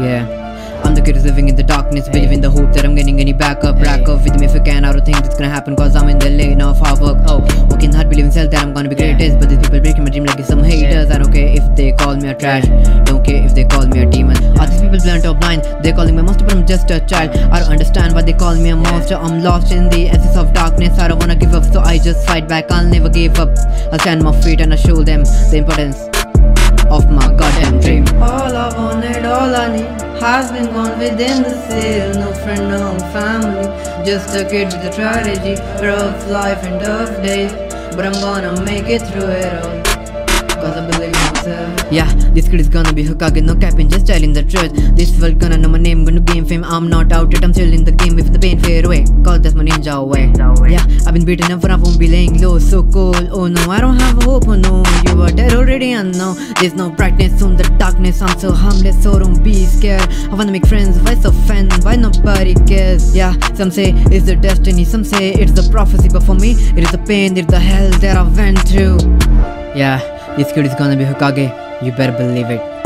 Yeah. I'm the kid who's living in the darkness, believing the hope that I'm getting any backup. Rack up with me if you can, I don't think that's gonna happen, cause I'm in the lane of hard work. Working hard, believing self that I'm gonna be greatest, but these people breaking my dream like some haters. I don't care if they call me a trash, don't care if they call me a demon. Are these people blunt or blind? They're calling me a monster, but I'm just a child. I don't understand why they call me a monster. I'm lost in the essence of darkness, I don't wanna give up, so I just fight back. I'll never give up, I'll stand my feet and I'll show them the importance of my goddamn dream. All I wanted, all I need has been gone within the sail. No friend, no family, just a kid with a tragedy. Rough life and tough days, but I'm gonna make it through it all, cause I believe in myself. Yeah, this kid is gonna be Hokage, no capping, just telling the truth. This world gonna know my name, gonna gain fame. I'm not out yet, I'm still in the game. If the pain fade away, cause that's my ninja way. Yeah, I've been beaten up but I won't be laying low. So cold, oh no, I don't have hope, oh no. You are dead already and now there's no brightness on the darkness. I'm so harmless, so don't be scared. I wanna make friends, why so fan? Why nobody cares? Yeah, some say it's the destiny, some say it's the prophecy, but for me, it is the pain, it's the hell that I went through. Yeah, this kid is gonna be Hokage, you better believe it.